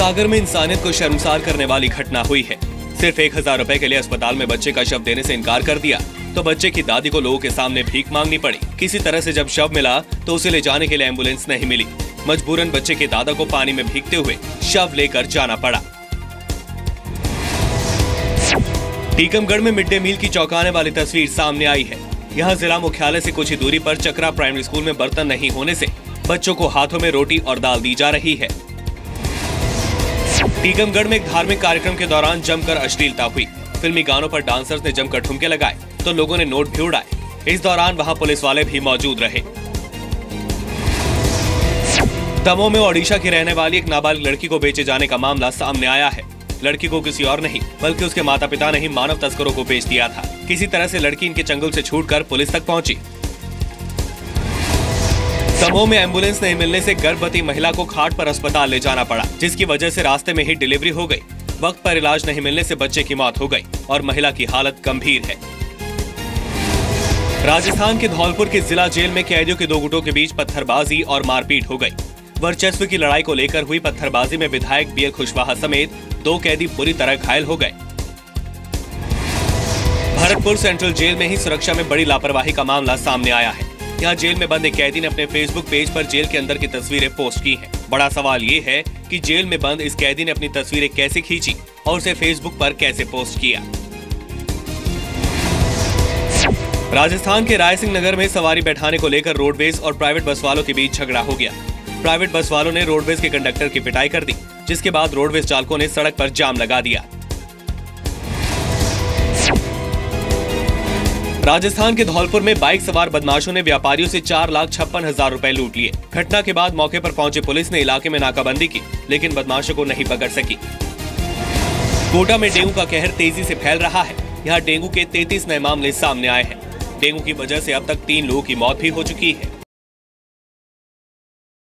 सागर में इंसानियत को शर्मसार करने वाली घटना हुई है। सिर्फ 1000 रुपए के लिए अस्पताल में बच्चे का शव देने से इनकार कर दिया तो बच्चे की दादी को लोगों के सामने भीख मांगनी पड़ी। किसी तरह से जब शव मिला तो उसे ले जाने के लिए एम्बुलेंस नहीं मिली। मजबूरन बच्चे के दादा को पानी में भीगते हुए शव लेकर जाना पड़ा। टीकमगढ़ में मिड डे मील की चौंकाने वाली तस्वीर सामने आई है। यहाँ जिला मुख्यालय से कुछ ही दूरी पर चक्रा प्राइमरी स्कूल में बर्तन नहीं होने से बच्चों को हाथों में रोटी और दाल दी जा रही है। टीकमगढ़ में एक धार्मिक कार्यक्रम के दौरान जमकर अश्लीलता हुई। फिल्मी गानों पर डांसर्स ने जमकर ठुमके लगाए तो लोगों ने नोट भी उड़ाए। इस दौरान वहां पुलिस वाले भी मौजूद रहे। दमोह में ओडिशा की रहने वाली एक नाबालिग लड़की को बेचे जाने का मामला सामने आया है। लड़की को किसी और नहीं बल्कि उसके माता पिता ने ही मानव तस्करों को बेच दिया था। किसी तरह से लड़की इनके चंगुल से छूटकर पुलिस तक पहुंची। दमोह में एम्बुलेंस नहीं मिलने से गर्भवती महिला को खाट पर अस्पताल ले जाना पड़ा, जिसकी वजह से रास्ते में ही डिलीवरी हो गई। वक्त पर इलाज नहीं मिलने से बच्चे की मौत हो गई और महिला की हालत गंभीर है। राजस्थान के धौलपुर के जिला जेल में कैदियों के दो गुटों के बीच पत्थरबाजी और मारपीट हो गई। वर्चस्व की लड़ाई को लेकर हुई पत्थरबाजी में विधायक बीएल खुशवाहा समेत 2 कैदी बुरी तरह घायल हो गए। भरतपुर सेंट्रल जेल में ही सुरक्षा में बड़ी लापरवाही का मामला सामने आया है। यहाँ जेल में बंद एक कैदी ने अपने फेसबुक पेज पर जेल के अंदर की तस्वीरें पोस्ट की हैं। बड़ा सवाल ये है कि जेल में बंद इस कैदी ने अपनी तस्वीरें कैसे खींची और उसे फेसबुक पर कैसे पोस्ट किया। राजस्थान के रायसिंह नगर में सवारी बैठाने को लेकर रोडवेज और प्राइवेट बस वालों के बीच झगड़ा हो गया। प्राइवेट बस वालों ने रोडवेज के कंडक्टर की पिटाई कर दी, जिसके बाद रोडवेज चालकों ने सड़क पर जाम लगा दिया। राजस्थान के धौलपुर में बाइक सवार बदमाशों ने व्यापारियों से 4,56,000 रुपए लूट लिए। घटना के बाद मौके पर पहुंची पुलिस ने इलाके में नाकाबंदी की, लेकिन बदमाशों को नहीं पकड़ सकी। कोटा में डेंगू का कहर तेजी से फैल रहा है। यहाँ डेंगू के 33 नए मामले सामने आए हैं। डेंगू की वजह से अब तक 3 लोगों की मौत भी हो चुकी है।